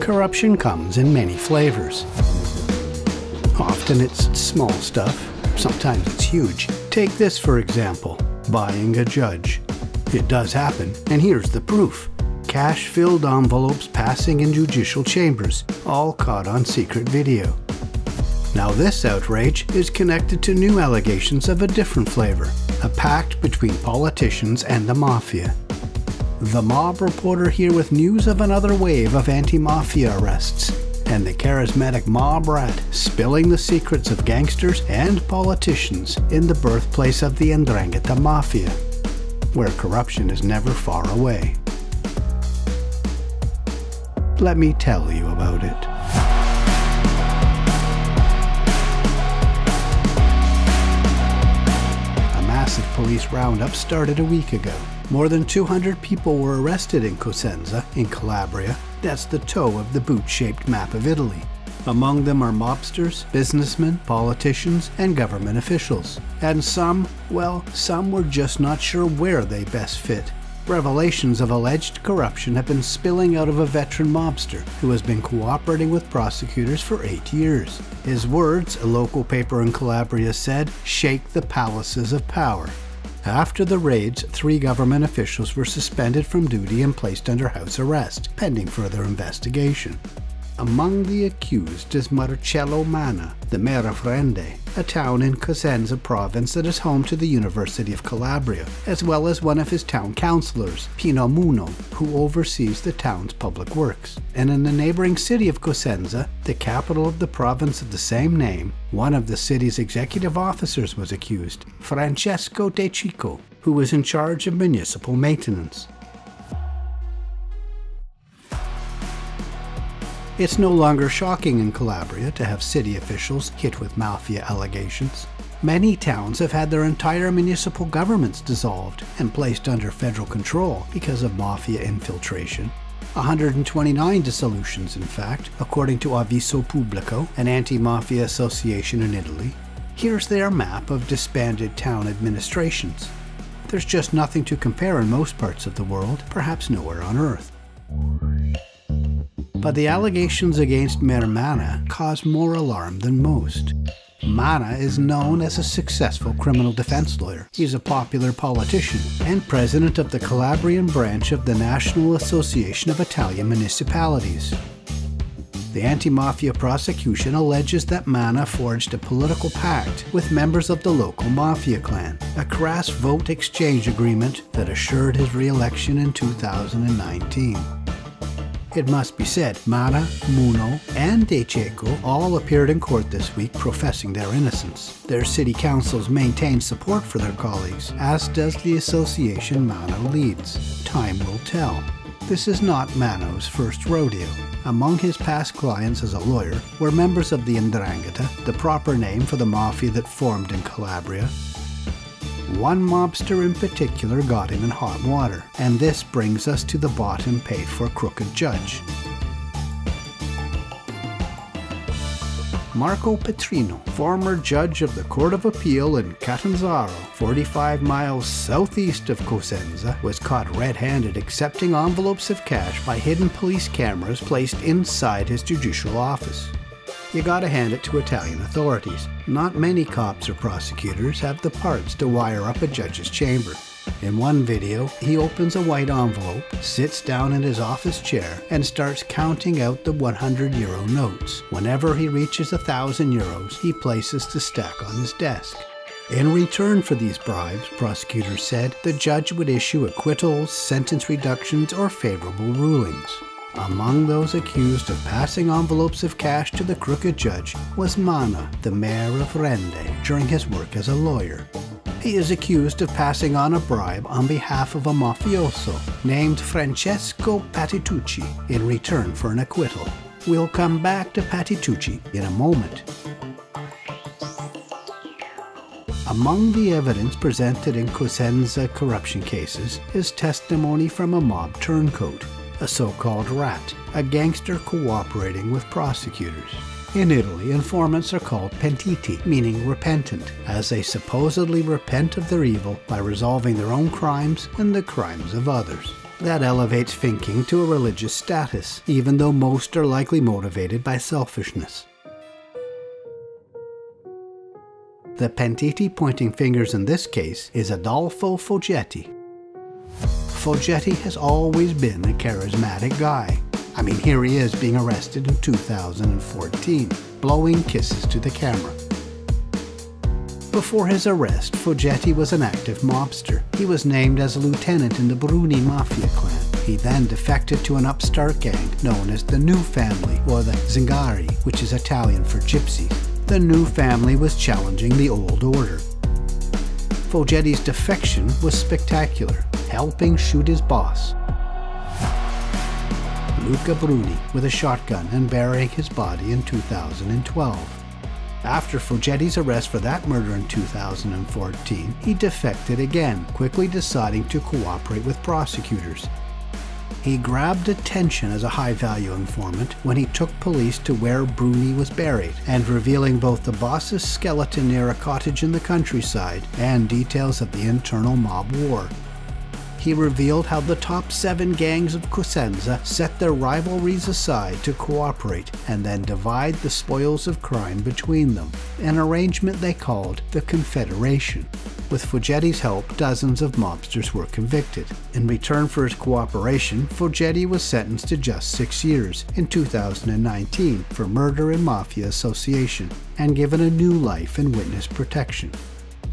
Corruption comes in many flavors. Often it's small stuff, sometimes it's huge. Take this, for example, buying a judge. It does happen, and here's the proof. Cash-filled envelopes passing in judicial chambers, all caught on secret video. Now this outrage is connected to new allegations of a different flavor, a pact between politicians and the mafia. The Mob Reporter here with news of another wave of anti-mafia arrests, and the charismatic mob rat spilling the secrets of gangsters and politicians in the birthplace of the Ndrangheta Mafia, where corruption is never far away. Let me tell you about it. A massive police roundup started a week ago. More than 200 people were arrested in Cosenza, in Calabria. That's the toe of the boot-shaped map of Italy. Among them are mobsters, businessmen, politicians, and government officials. And some, well, some were just not sure where they best fit. Revelations of alleged corruption have been spilling out of a veteran mobster who has been cooperating with prosecutors for 8 years. His words, a local paper in Calabria said, shake the palaces of power. After the raids, 3 government officials were suspended from duty and placed under house arrest, pending further investigation. Among the accused is Marcello Manna, the mayor of Rende, a town in Cosenza province that is home to the University of Calabria, as well as one of his town councillors, Pino Munno, who oversees the town's public works. And in the neighboring city of Cosenza, the capital of the province of the same name, one of the city's executive officers was accused, Francesco De Cicco, who was in charge of municipal maintenance. It's no longer shocking in Calabria to have city officials hit with mafia allegations. Many towns have had their entire municipal governments dissolved and placed under federal control because of mafia infiltration. 129 dissolutions, in fact, according to Avviso Pubblico, an anti-mafia association in Italy. Here's their map of disbanded town administrations. There's just nothing to compare in most parts of the world, perhaps nowhere on Earth. But the allegations against Mayor Manna cause more alarm than most. Manna is known as a successful criminal defense lawyer. He's a popular politician and president of the Calabrian branch of the National Association of Italian Municipalities. The anti-mafia prosecution alleges that Manna forged a political pact with members of the local mafia clan, a crass vote exchange agreement that assured his re-election in 2019. It must be said, Manna, Munno, and De Cicco all appeared in court this week professing their innocence. Their city councils maintain support for their colleagues, as does the association Manna leads. Time will tell. This is not Manno's first rodeo. Among his past clients as a lawyer were members of the Ndrangheta, the proper name for the mafia that formed in Calabria. One mobster in particular got him in hot water, and this brings us to the bottom paid for crooked judge. Marco Petrini, former judge of the Court of Appeal in Catanzaro, 45 miles southeast of Cosenza, was caught red-handed accepting envelopes of cash by hidden police cameras placed inside his judicial office. You gotta hand it to Italian authorities. Not many cops or prosecutors have the parts to wire up a judge's chamber. In one video, he opens a white envelope, sits down in his office chair, and starts counting out the 100-euro notes. Whenever he reaches 1,000 euros, he places the stack on his desk. In return for these bribes, prosecutors said, the judge would issue acquittals, sentence reductions, or favorable rulings. Among those accused of passing envelopes of cash to the crooked judge was Manna, the mayor of Rende, during his work as a lawyer. He is accused of passing on a bribe on behalf of a mafioso named Francesco Patitucci in return for an acquittal. We'll come back to Patitucci in a moment. Among the evidence presented in Cosenza corruption cases is testimony from a mob turncoat, a so-called rat, a gangster cooperating with prosecutors. In Italy, informants are called pentiti, meaning repentant, as they supposedly repent of their evil by resolving their own crimes and the crimes of others. That elevates thinking to a religious status, even though most are likely motivated by selfishness. The pentiti pointing fingers in this case is Adolfo Foggetti. Foggetti has always been a charismatic guy. I mean, here he is being arrested in 2014, blowing kisses to the camera. Before his arrest, Foggetti was an active mobster. He was named as a lieutenant in the Bruni Mafia clan. He then defected to an upstart gang known as the New Family, or the Zingari, which is Italian for gypsies. The New Family was challenging the old order. Foggetti's defection was spectacular, helping shoot his boss, Luca Bruni, with a shotgun and burying his body in 2012. After Foggetti's arrest for that murder in 2014, he defected again, quickly deciding to cooperate with prosecutors. He grabbed attention as a high-value informant when he took police to where Bruni was buried, and revealing both the boss's skeleton near a cottage in the countryside and details of the internal mob war. He revealed how the top 7 gangs of Cosenza set their rivalries aside to cooperate and then divide the spoils of crime between them, an arrangement they called the Confederation. With Foggetti's help, dozens of mobsters were convicted. In return for his cooperation, Foggetti was sentenced to just 6 years in 2019 for murder and mafia association, and given a new life in witness protection.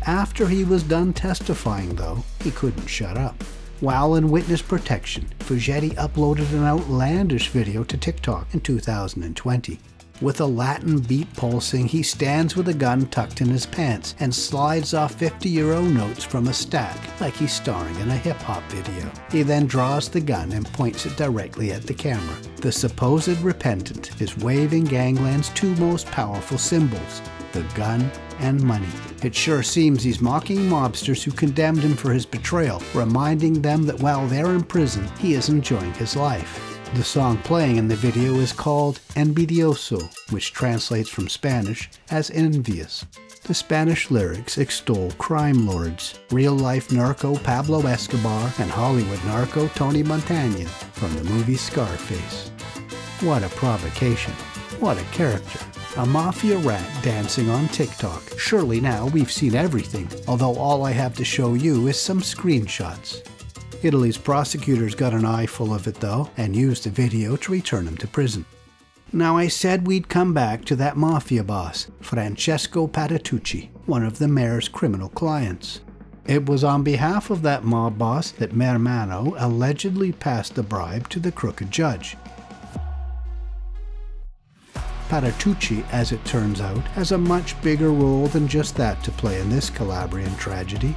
After he was done testifying, though, he couldn't shut up. While in witness protection, Foggetti uploaded an outlandish video to TikTok in 2020. With a Latin beat pulsing, he stands with a gun tucked in his pants and slides off 50-euro notes from a stack like he's starring in a hip-hop video. He then draws the gun and points it directly at the camera. The supposed repentant is waving gangland's two most powerful symbols, the gun and money. It sure seems he's mocking mobsters who condemned him for his betrayal, reminding them that while they're in prison, he is enjoying his life. The song playing in the video is called Envidioso, which translates from Spanish as envious. The Spanish lyrics extol crime lords, real-life narco Pablo Escobar and Hollywood narco Tony Montana from the movie Scarface. What a provocation. What a character. A mafia rat dancing on TikTok. Surely now we've seen everything, although all I have to show you is some screenshots. Italy's prosecutors got an eye full of it, though, and used the video to return him to prison. Now, I said we'd come back to that mafia boss, Francesco Patitucci, one of the mayor's criminal clients. It was on behalf of that mob boss that Mayor Manno allegedly passed the bribe to the crooked judge. Patitucci, as it turns out, has a much bigger role than just that to play in this Calabrian tragedy.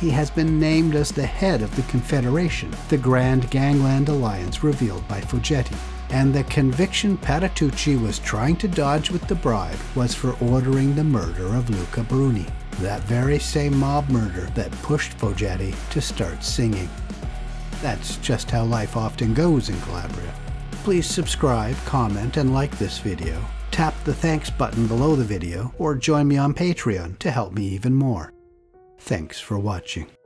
He has been named as the head of the Confederation, the grand gangland alliance revealed by Foggetti. And the conviction Patitucci was trying to dodge with the bribe was for ordering the murder of Luca Bruni, that very same mob murder that pushed Foggetti to start singing. That's just how life often goes in Calabria. Please subscribe, comment, and like this video. Tap the thanks button below the video, or join me on Patreon to help me even more. Thanks for watching.